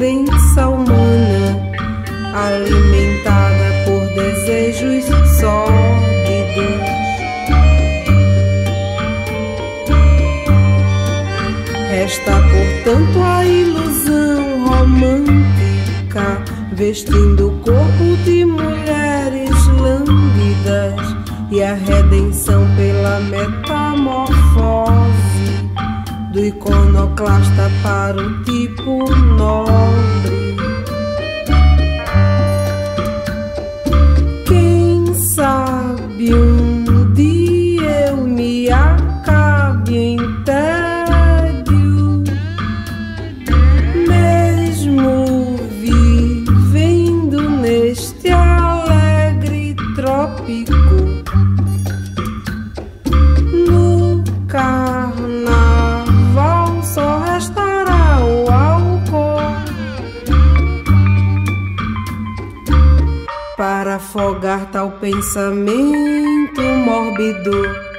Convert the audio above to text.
crença humana, alimentada por desejos sórdidos. Resta, portanto, a ilusão romântica, vestindo o corpo de mulheres lânguidas, e a redenção pela metamorfose do iconoclasta para o tipo nobre. Quem sabe um dia eu me acabe em tédio, mesmo vivendo neste alegre trópico. No carnaval só restará o álcool para afogar tal pensamento mórbido.